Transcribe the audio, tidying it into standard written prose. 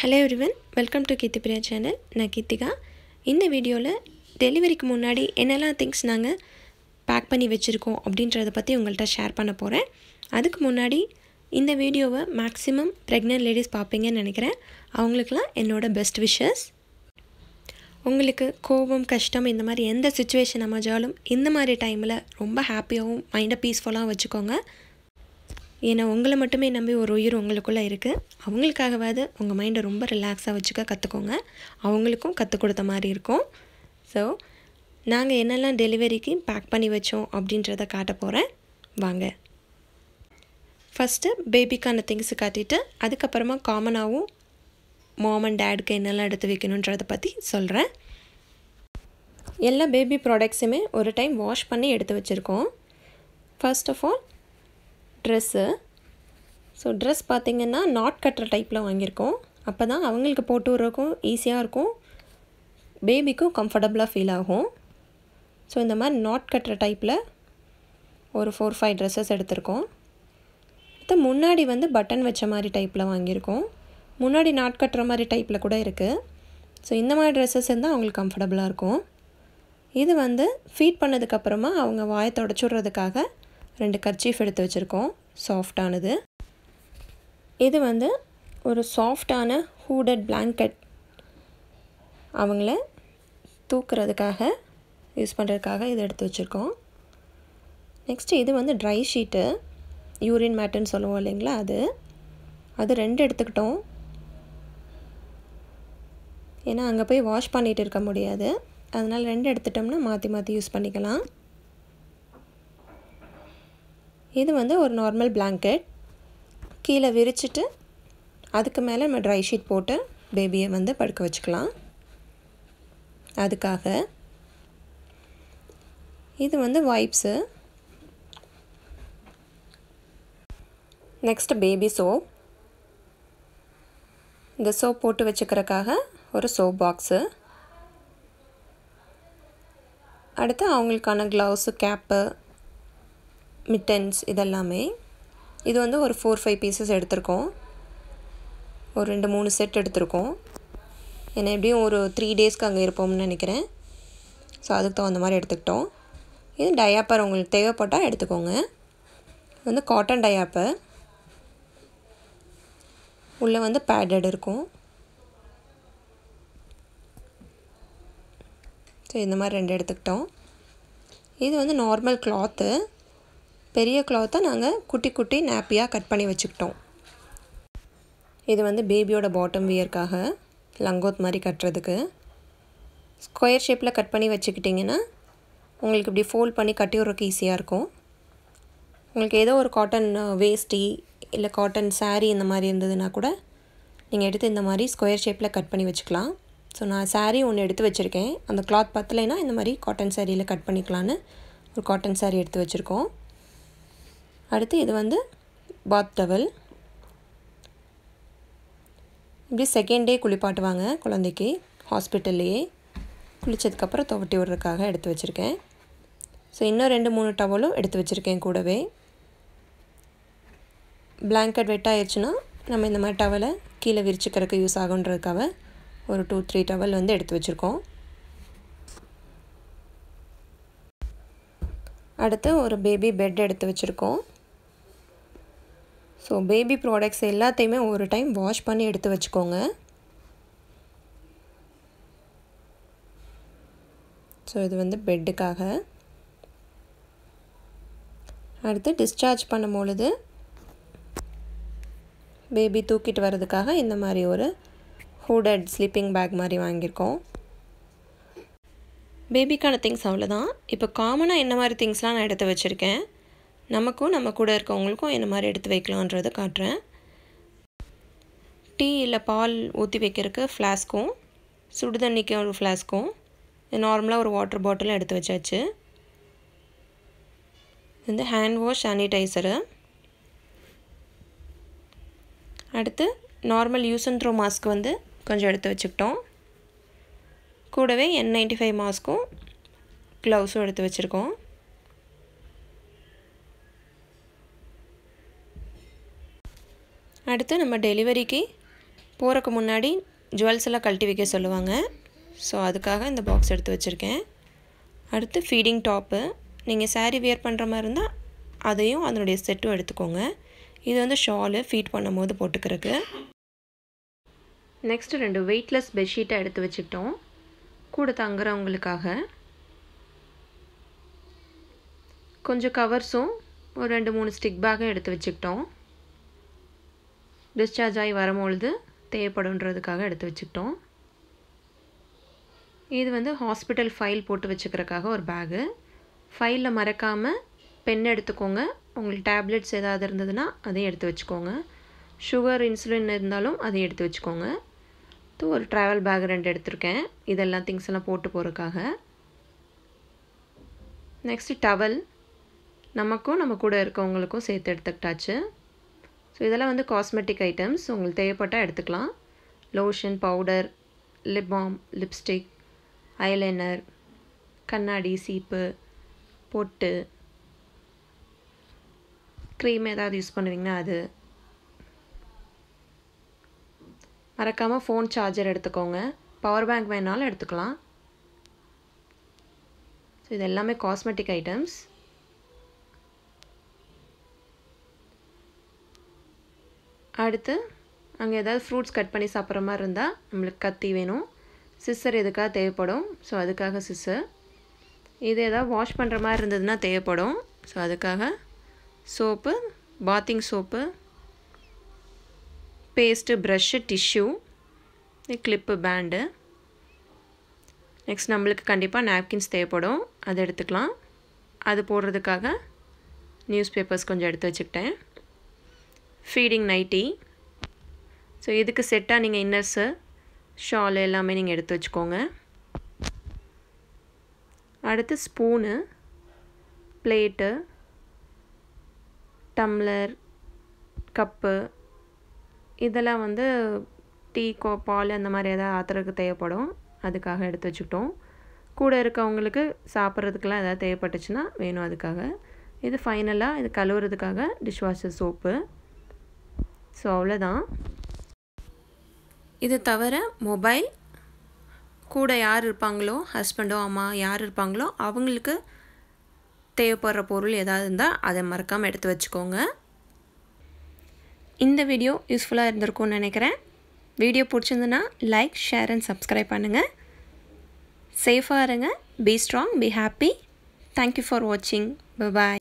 hello everyone welcome to Keerthi Priya channel ना कीर्तिका इन video delivery की मुन्नाडी एन्नला थिंग्स नांगा पैक पन्नी वेच्चिरुक्कोम अप्पडिन्रदा पत्ति उंगल्टा शेयर पन्ना पोरेन अदुक्कु मुन्नाडी इन वीडियोवा मैक्सिमम प्रेग्नेंट लेडीज़ पापींगा निनैक्किरेन अवंगलुक्कुलाम एन्नोड बेस्ट विशेस उंगलुक्कु कोवम कष्टम इंद मारी एंद सिचुएशन अमजालुम इंद मारी टाइमल रोम्ब हैप्पियावुम माइंड पीसफुल्ला वेच्चुकोंगा ஏன்னா உங்களை மட்டுமே நம்பி ஒரு உயிர் உங்களுக்குள்ளே இருக்குது அவங்களுக்காகவாது உங்கள் மைண்டை ரொம்ப ரிலாக்ஸாக வச்சுக்க கற்றுக்கோங்க அவங்களுக்கும் கற்றுக் கொடுத்த மாதிரி இருக்கும் ஸோ நாங்கள் என்னெல்லாம் டெலிவரிக்கு பேக் பண்ணி வச்சோம் அப்படின்றத காட்ட போகிறேன் வாங்க ஃபஸ்ட்டு பேபிக்கான திங்ஸ் காட்டிட்டு அதுக்கப்புறமா காமனாகவும் மாம் அண்ட் டேடுக்கு என்னெல்லாம் எடுத்து வைக்கணுன்றதை பற்றி சொல்கிறேன் எல்லா பேபி ப்ராடக்ட்ஸுமே ஒரு டைம் வாஷ் பண்ணி எடுத்து வச்சுருக்கோம் first of all dress so dress பார்த்திங்கன்னா நாட் கட்டுற டைப்பில் வாங்கியிருக்கோம் அப்போ தான் அவங்களுக்கு போட்டு விட்றதுக்கும் ஈஸியாக இருக்கும் பேபிக்கும் கம்ஃபர்டபுளாக ஃபீல் ஆகும் ஸோ இந்த மாதிரி நாட் கட்டுற டைப்பில் ஒரு 4-5 ட்ரெஸ்ஸஸ் எடுத்திருக்கோம் அடுத்து முன்னாடி வந்து பட்டன் வச்ச மாதிரி டைப்பில் வாங்கியிருக்கோம் முன்னாடி நாட் கட்டுற மாதிரி டைப்பில் கூட இருக்குது ஸோ இந்த மாதிரி ட்ரெஸ்ஸஸ் இருந்தால் அவங்களுக்கு கம்ஃபர்டபுளாக இருக்கும் இது வந்து ஃபீட் பண்ணதுக்கப்புறமா அவங்க வாயை தொடச்சுடுறதுக்காக ரெண்டு கர்ச்சீஃப் எடுத்து வச்சுருக்கோம் சாஃப்டானது இது வந்து ஒரு சாஃப்டான ஹூடட் பிளாங்கெட் அவங்கள தூக்குறதுக்காக யூஸ் பண்ணுறதுக்காக இது எடுத்து வச்சுருக்கோம் நெக்ஸ்ட்டு இது வந்து ட்ரை ஷீட்டு யூரின் மேட்டுன்னு சொல்லுவோம் இல்லைங்களா அது அது ரெண்டு எடுத்துக்கிட்டோம் ஏன்னா அங்கே போய் வாஷ் பண்ணிகிட்டு இருக்க முடியாது அதனால் ரெண்டு எடுத்துட்டோம்னா மாற்றி மாற்றி யூஸ் பண்ணிக்கலாம் இது வந்து ஒரு நார்மல் பிளாங்கெட் கீழே விரிச்சிட்டு அதுக்கு மேலே நம்ம ட்ரை ஷீட் போட்டு பேபியை வந்து படுக்க வச்சுக்கலாம் அதுக்காக இது வந்து வைப்ஸு நெக்ஸ்ட் பேபி சோப் இந்த சோப் போட்டு வச்சுக்கிறதுக்காக ஒரு சோப் பாக்ஸு அடுத்து அவங்களுக்கான க்ளவுஸு கேப்பு மிட்டன்ஸ் இதெல்லாமே இது வந்து ஒரு 4-5 பீசஸ் எடுத்திருக்கோம் ஒரு 2-3 செட் எடுத்திருக்கோம் ஏன்னா எப்படியும் ஒரு 3 டேஸ்க்கு அங்கே இருப்போம்னு நினைக்கிறேன் ஸோ அதுக்கு தகுந்த மாதிரி எடுத்துக்கிட்டோம் இது டயாப்பர் உங்களுக்கு தேவைப்பட்டால் எடுத்துக்கோங்க இது வந்து காட்டன் டயாப்பர் உள்ளே வந்து பேடட் இருக்கும் ஸோ இந்த மாதிரி 2 எடுத்துக்கிட்டோம் இது வந்து நார்மல் கிளாத்து பெரிய கிளாத்தை நாங்கள் குட்டி குட்டி நாப்பியாக கட் பண்ணி வச்சுக்கிட்டோம் இது வந்து பேபியோட பாட்டம் வியர்க்காக லங்கோத் மாதிரி கட்டுறதுக்கு ஸ்கொயர் ஷேப்பில் கட் பண்ணி வச்சுக்கிட்டிங்கன்னா உங்களுக்கு இப்படி ஃபோல்ட் பண்ணி கட்டி விட்றதுக்கு ஈஸியாக இருக்கும் உங்களுக்கு ஏதோ ஒரு காட்டன் வேஸ்டி இல்லை காட்டன் சாரீ இந்த மாதிரி இருந்ததுன்னா கூட நீங்கள் எடுத்து இந்த மாதிரி ஸ்கொயர் ஷேப்பில் கட் பண்ணி வச்சுக்கலாம் ஸோ நான் சாரீ ஒன்று எடுத்து வச்சுருக்கேன் அந்த கிளாத் பத்தலைன்னா இந்த மாதிரி காட்டன் சாரியில் கட் பண்ணிக்கலான்னு ஒரு காட்டன் சாரீ எடுத்து வச்சுருக்கோம் அடுத்து இது வந்து பாத் டவல் இப்படி செகண்ட் டே குளிப்பாட்டுவாங்க குழந்தைக்கு ஹாஸ்பிட்டல்லையே குளித்ததுக்கப்புறம் துவட்டி விடுறதுக்காக எடுத்து வச்சுருக்கேன் ஸோ இன்னும் 2-3 டவலும் எடுத்து வச்சுருக்கேன் கூடவே பிளாங்கெட் வெட் ஆயிடுச்சுன்னா நம்ம இந்த மாதிரி டவலை கீழே விரிச்சுக்கிறதுக்கு யூஸ் ஆகுன்றதுக்காக ஒரு 2-3 டவல் வந்து எடுத்து வச்சுருக்கோம் அடுத்து ஒரு பேபி பெட் எடுத்து வச்சுருக்கோம் ஸோ பேபி ப்ராடக்ட்ஸ் எல்லாத்தையுமே ஒரு டைம் வாஷ் பண்ணி எடுத்து வச்சுக்கோங்க ஸோ இது வந்து பெட்டுக்காக அடுத்து டிஸ்சார்ஜ் பண்ணும் பொழுது பேபி தூக்கிட்டு வர்றதுக்காக இந்த மாதிரி ஒரு ஹூடட் ஸ்லீப்பிங் பேக் மாதிரி வாங்கியிருக்கோம் பேபிக்கான திங்ஸ் அவ்வளோதான் இப்போ காமனாக என்ன மாதிரி திங்ஸ்லாம் நான் எடுத்து வச்சுருக்கேன் நமக்கும் நம்ம கூட இருக்கவங்களுக்கும் என்ன மாதிரி எடுத்து வைக்கலான்றதை காட்டுறேன் டீ இல்லை பால் ஊற்றி வைக்கிறதுக்கு ஃப்ளாஸ்க்கும் சுடு தண்ணிக்கு ஒரு ஃப்ளாஸ்க்கும் நார்மலாக ஒரு வாட்டர் பாட்டிலும் எடுத்து வச்சாச்சு இந்த ஹேண்ட் வாஷ் சானிடைசரு அடுத்து normal use and throw mask வந்து கொஞ்சம் எடுத்து வச்சுக்கிட்டோம் கூடவே N95 மாஸ்க்கும் க்ளவுஸும் எடுத்து வச்சுருக்கோம் அடுத்து நம்ம டெலிவரிக்கு போறக்கு முன்னாடி ஜுவல்ஸ் எல்லாம் கழட்டி வைக்க சொல்லுவாங்க சோ அதுக்காக இந்த பாக்ஸ் எடுத்து வச்சிருக்கேன் அடுத்து ஃபீடிங் டாப் நீங்க saree wear பண்ற மாதிரி இருந்தா அதையும் அதனுடைய செட்டும் எடுத்துக்கோங்க இது வந்து ஷால் ஃபீட் பண்ணும்போது போட்டுக்கிறதுக்கு नेक्स्ट ரெண்டு weightless bed sheet எடுத்து வச்சிட்டோம் கூட தங்கறவங்களுக்காக கொஞ்சம் கவர்ஸும் ஒரு ரெண்டு மூணு ஸ்டிக் பேக் எடுத்து வச்சிட்டோம் டிஸ்சார்ஜ் ஆகி வரும்போது தேவைப்படும்ன்றதுக்காக எடுத்து வச்சிட்டோம் இது வந்து ஹாஸ்பிடல் ஃபைல் போட்டு வச்சிக்கிறதுக்காக ஒரு பேக் ஃபைல்ல மறக்காம பென் எடுத்துக்கோங்க உங்களுக்கு டேப்லெட்ஸ் ஏதாவது இருந்ததுனா அதை எடுத்து வச்சுக்கோங்க சுகர் இன்சுலின் இருந்தாலும் அதை எடுத்து வச்சுக்கோங்க இது ஒரு டிராவல் பேக் ரெண்டு எடுத்துர்க்கேன் இதெல்லாம் திங்ஸ் எல்லாம் போட்டு போறதுக்காக நெக்ஸ்ட் டவல் நமக்கும் நம்ம கூட இருக்கவங்களுக்கும் சேர்த்து எடுத்துட்டாச்சு சோ இதெல்லாம் வந்து காஸ்மெடிக் ஐட்டம்ஸ் உங்களுக்கு தேவைப்பட்டா எடுத்துக்கலாம் lotion powder lip balm lipstick eyeliner கண்ணாடி சீப்பு பொட்டு क्रीम ஏதாவது யூஸ் பண்ணுவீங்கன்னா அது மறக்காம ஃபோன் சார்ஜர் எடுத்துக்கோங்க பவர் பேங்க் வேணாலும் எடுத்துக்கலாம் சோ இது எல்லாமே காஸ்மெடிக் ஐட்டம்ஸ் அடுத்து அங்க ஏதாவது ஃப்ரூட்ஸ் கட் பண்ணி சாப்பிற மாதிரி இருந்தா நமக்கு கத்தி வேணும் சிசர் எதுக்காக தேவைப்படும் சோ அதுக்காக சிசர் இது ஏதாவது வாஷ் பண்ற மாதிரி இருந்ததுனா தேவைப்படும் சோ அதுக்காக soap bathing soap paste brush tissue clip band next नम्मलुक्कु कंडिप्पा नैपकिन्स தேவைப்படும் அது எடுத்துக்கலாம் அது போடுறதுக்காக நியூஸ்பேப்பர்ஸ் கொஞ்சம் எடுத்து வச்சிட்டேன் ஃபீடிங் நைட்டி சோ இதுக்கு செட்டா நீங்க இன்னர்ஸ் ஷால் எல்லாமே நீங்க எடுத்து வச்சுக்கோங்க அடுத்து ஸ்பூன் பிளேட் டம்ளர் கப் இதெல்லாம் வந்து டீ பால் அந்த மாதிரி ஏதா ஆத்திரக்கு தேவைப்படும் அதுக்காக எடுத்து வச்சிட்டோம் கூட இருக்கவங்களுக்கு சாப்பிறதுக்குலாம் ஏதாவது தேவைப்பட்டுச்சுனா வேணும் அதுக்காக இது ஃபைனலா இது கழுவுறதுக்காக டிஷ் வாஷர் சோப்பு சோ அவ்வளவுதான் இது தவிர மொபைல் கூட யார் இருப்பாங்களோ ஹஸ்பண்டோ அம்மா யார் இருப்பாங்களோ அவங்களுக்கு தேவைப்படுற பொருள் ஏதாவது இருந்தா அதை மறக்காம எடுத்து வச்சுக்கோங்க இந்த வீடியோ யூஸ்ஃபுல்லா இருந்திருக்கும்னு நினைக்கிறேன் வீடியோ பிடிச்சிருந்தனா லைக் ஷேர் அண்ட் சப்ஸ்கிரைப் பண்ணுங்க சேஃபா இருங்க be strong be happy Thank you for watching bye bye